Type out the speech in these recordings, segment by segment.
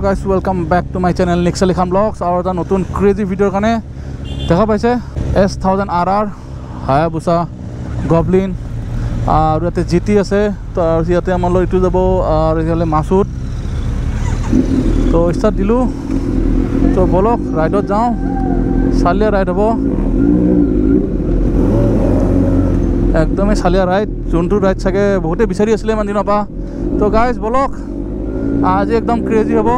Hello guys, welcome back to my channel Niks Ali Khan Vlogs. Our the notun crazy video kane dekha paise S 1000 RR Hayabusa Goblin aru ate GT ase to aru siate amar loi itu jabo aru hole Masud to start dilu to bolo ride ot jao salia ride hobo ekdom salia ride jontu ride sage bohote bisari asile man dino pa to guys bolok आज एकदम क्रेजी होबो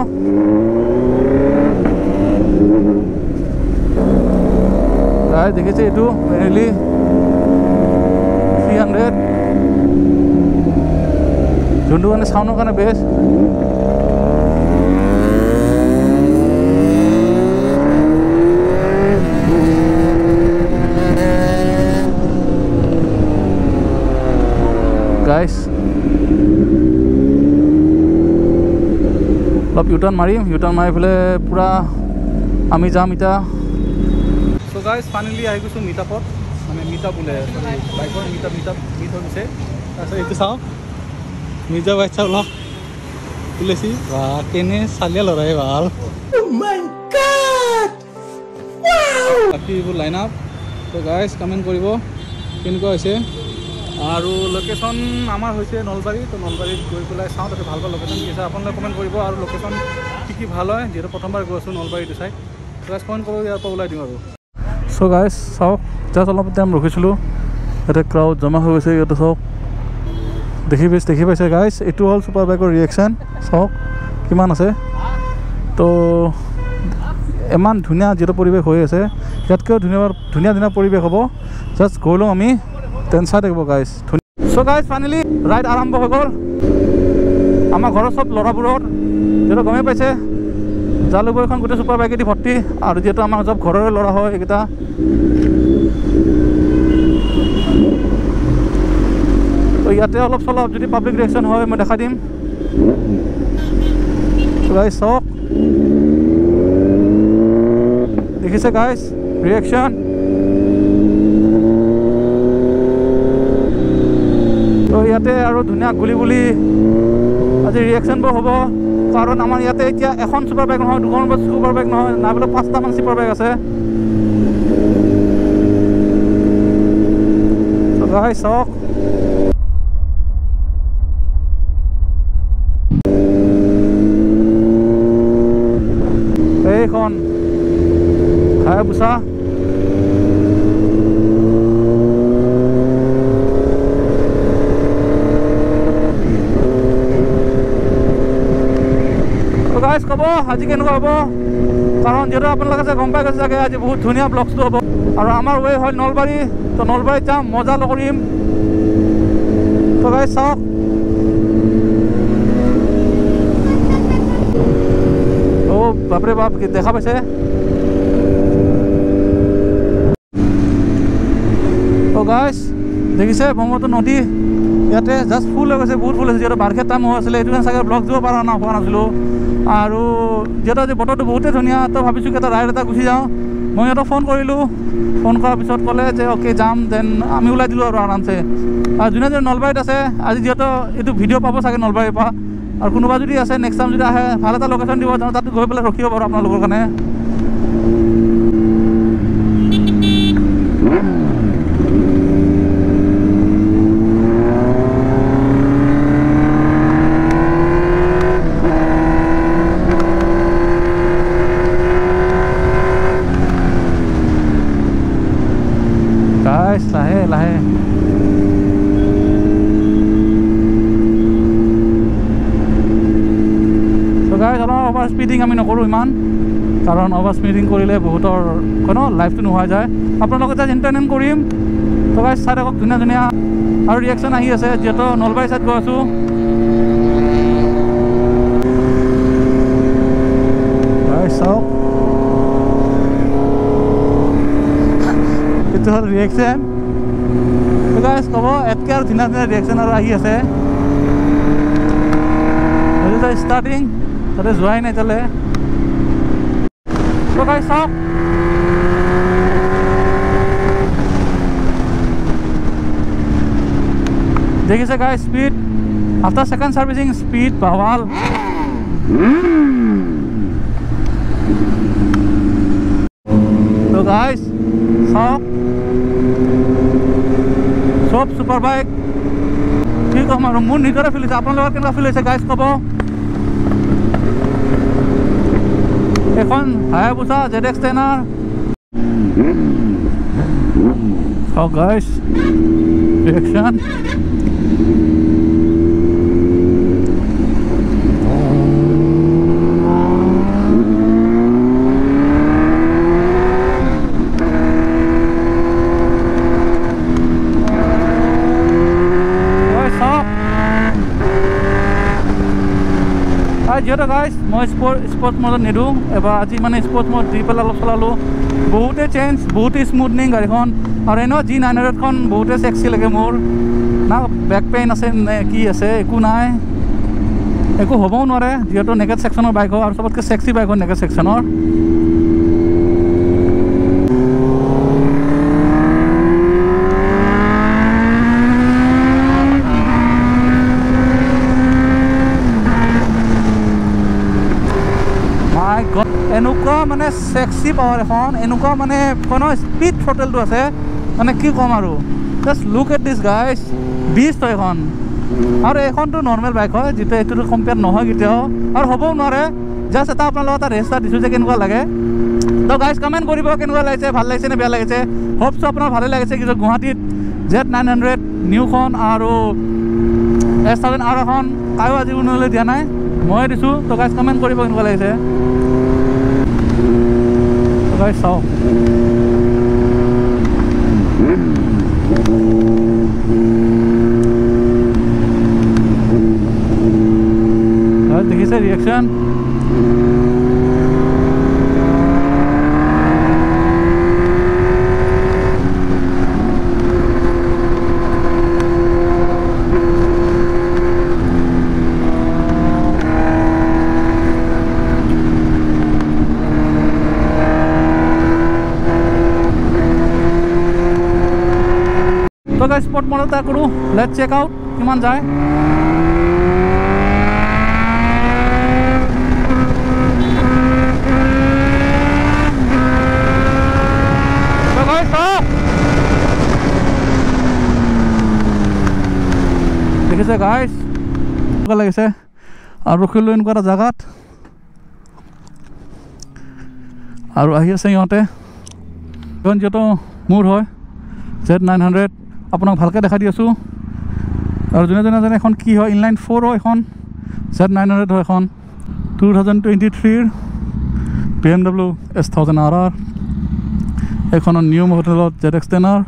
गाइस देखिसे एटू मेनली 300 झुंडू वाने साउनो काने बेस guys lop U-turn mari phile pura ami jam eta. So guys finally I gusu meet up ame meet up bole bike on meet on se asa etu sao niza bike chalo tulesi wa kene salia lorai bal. Oh my god, wow aki bu line up. So guys comment koribo ken ko ase aru location amar hoise Nalbari to Nalbari goi pulai sao to bhal bhal location kisa aponle comment koribo aru location ki bhal hoy jero prothom bar gosu Nalbari to side press point koro iar pa ulai dim aru. So guys sao just alop time rokhisulu eta crowd jama hoise eta sao dekhi paise guys etu hol super bike reaction sao kiman ase to eman dhunia jero poribesh hoy ase jatke dhunia dina poribesh hobo just golong ami tensa dekbo guys. So guys finally ride arambho ho gol ama ghor sob lora buror jero gome paise jalugor khan gote super bike di bhorti aru jeto ama sob ghorore lora hoy ekta to yate olop solop jodi public reaction hoy moi dekha dim. So guys sok dekhise guys reaction. So yate aro dunia guli-guli aji reaction bo hobo karon amar yate etia ekhon super bike no dukon bo super bike no na bolo 5 ta man super bike ase. So guys sok ekhon Hayabusa guys kabo aji ken kabo karon jero apun lagase gompai gase jage aji bahut dhunia vlogs to hobo aru amar way hol Nalbari to Nalbari jam moja lokorim. So guys sao oh bapre bap ki dekha paise. So guys dekhise bommoto nodi yate just full ho gase bahut full ase jero barkhe tam ho asle etu sage vlog dibo para na hua nasilo aru jeta je bototu bahut dhunia to bhabisu eta ride eta gusi jao moi eta phone korar bisot kole je okay jam then ami ulai dilu aru aram se aru june je Nalbari ase aji jeto etu video pabo sage Nalbari pa aru konoba jodi ase next time jodi ahe bhal eta location dibo jao tatu goi pela rakhibo paru apna logor kane. Guys, lahe. So guys, over speeding ami nokoru iman karon over speeding korile bohotor kono life to noha jay apnalok eta entertain korim. So guys sare kok dunia aru reaction ahi ase jeto Nalbari side go asu. Guys so itu reaction. So guys kabo etke aru dina reaction aru ahi ase eta starting tare joy nai chale. So guys sao dekhise guys speed after second servicing speed bahwal. shop. Shop Superbike. ठीक है, हमारा मुन इधर है फिर से, आप लोग लगा के फिर से गाइस कबो एखन Hayabusa Z Extender. Oh guys, reaction. Jadi guys, mau sport mode nidu, eba aji mana sport mode triple alop selalu, bahute change, bahute smoothing gari kon, areno Z 900 kon bahute sexy lagi mor, na back pain asen ki ase, eku nae, eku hobau nore, dia tuh naked section or bike ho, harus sobat ke sexy bike ho naked section or. Enuka mana seksi power phone, enuka mana kono speed throttle tuh ase, mana ki komaru. Just look at this guys, beast tuh ekon. Aur ekon tuh normal bike ho, jito itu tuh compare noha gitu ho. Aur hobo nore, just eta apna logo ta resta disuse kenuka lage. To guys comment koribo kenuka lagise, bhal lagise ne beya lagise. Hope so apna bhale lagise kichu Guwahati Z 900 new khon aru S 1000 RR khon kayo aji unole dia nai. Moi disu, to guys comment koribo kenuka lagise. Guys, so देखिए reaction sport model tak kuru, let's check out kiman jai. So guys, stop. Dekhi se guys, kala lagi se, aru khilo in kara jagat, aru ahiya se yote, don joto mood hoy, Z 900. Apna bhalke dekha diasu aru jone jone jane ekhon ki hoy inline 4 hoy ekhon Z 900 hoy ekhon 2023 BMW S 1000 RR ekhon on new model of Z Extender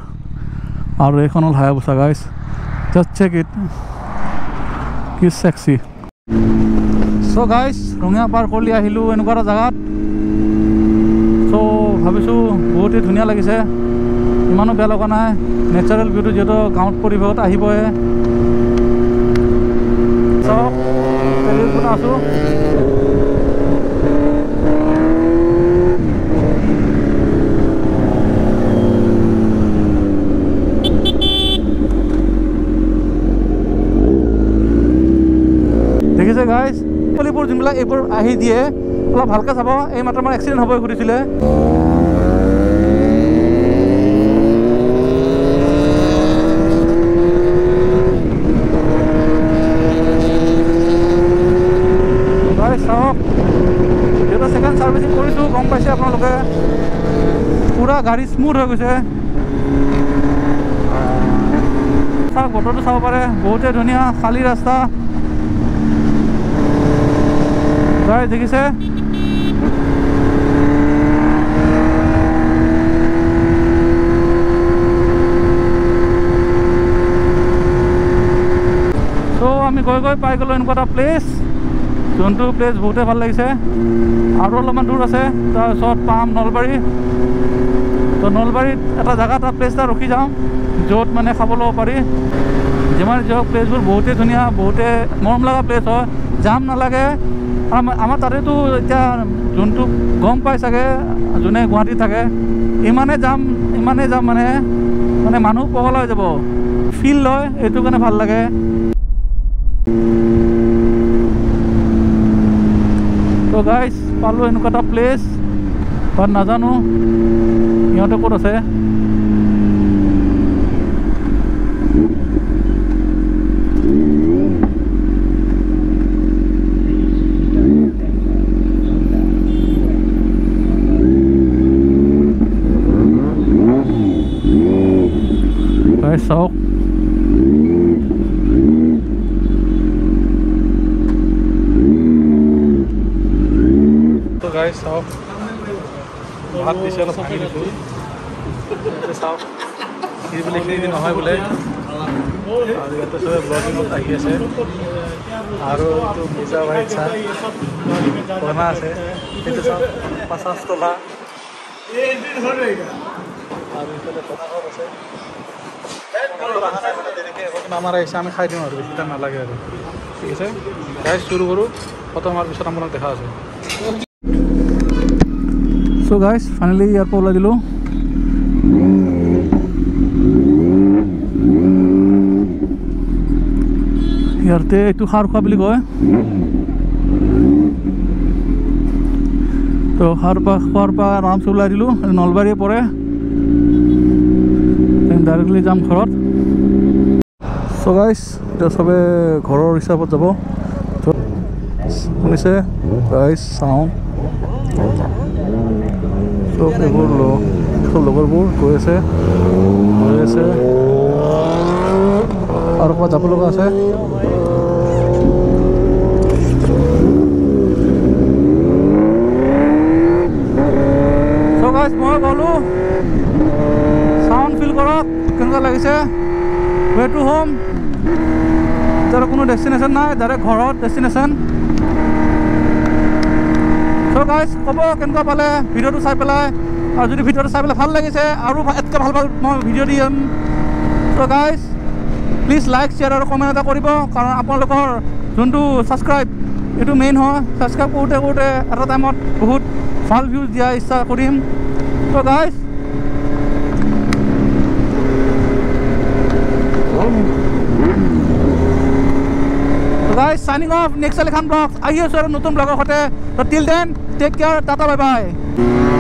aru ekhon ol Hayabusa guys, just check it, ki sexy. So guys, runga par korli ahilu enukara jagat, so bhabisu bahut dhuniya lagise. Imano beya laga nai, natural beauty joto gaon poribhot ahiboe. So teri kun asu dekhise guys, polipur jimla ebor ahi diye ola bhalka sabo, ei matra mar accident hobo gurisile. गाड़ी smooth हो गयसे सा गोटो तो साव पारे, बहुते धुनिया खाली रास्ता गाइस देखिसे तो आमी गय गय पाइ गेलो एनका टा प्लेस जोंटु प्लेस बहुते ভাল লাগিছে আৰু অলপমান দূৰ আছে তাৰ শর্ট পাম নলবাৰী। तो नलबारी एटा जगह ता प्लेस ता रखी जाऊं जोत माने खाबलो पारी जेमर जो प्लेस बोल बहुते दुनिया बहुते मरम लगा प्लेस हो, जाम ना लागे। आमा तारे तो इटा जोंतु गम पाई सके जोने गुवाहाटी थाके इमाने जाम माने माने मानु पगला हो जाबो फील लय, एतु कने ভাল लागे। तो गाइस पालो एनुकाटा प्लेस पर नाजानो इहते कत आछे sok guys sok भात दिसे অলপ পানি দিছো sok কি বলে কি নহয় বলে আর এটা সব ব্লগিং করতে আইছে আর তো ভিসা বাইছা বনা আছে এটা সব 50 তোলা এই দিন হরেগা আর এটা কথা আছে আমার এসে আমি খাই দিম আর এটা না লাগে আর ঠিক আছে গাইস শুরু করো কত আমার বিষয় আমরা দেখা আছে সো গাইস ফাইনালি এয়ারপোর্ট লা দিলো ইয়ারতে একটু খাওয়া খা বলি কয় তো খাওয়া আরাম সে উলাই দিলো নলবাড়ি পরে डायरेक्टली जाम घर सो गाइस এটা সবে ঘৰৰ হিচাপত যাব তো শুনিছে গাইস সাউন্ড তো কেৱল লগৰবোৰ গৈছে আৰু ক'ত যাব লগা আছে সো গাইস মই গ'লো साउंड फील करो केनेका लागिसे वे टू होम तर कोनो डेस्टिनेशन ना डायरेक्ट घर डेस्टिनेशन सो गाइस कब केनेका पाले भिडियो तो साइ पेला और जदि भिडियो तो साइ पेला ভাল लागिसे आरो एतका ভাল ভাল भिडियो दिम so guys please like share और कमेंट এটা কৰিব কাৰণ আপোনালোকৰ যোনটো সাবস্ক্রাইব এটো মেইন হয় সাবস্ক্রাইব কৰোতে কৰোতে এটা টাইমত বহুত ভাল ভিউজ দিয়া ইচ্ছা কৰিম so guys guys signing off Niks Ali Khan vlogs. Ahiye sir notun vlogor hote. Till then take care, tata bye bye.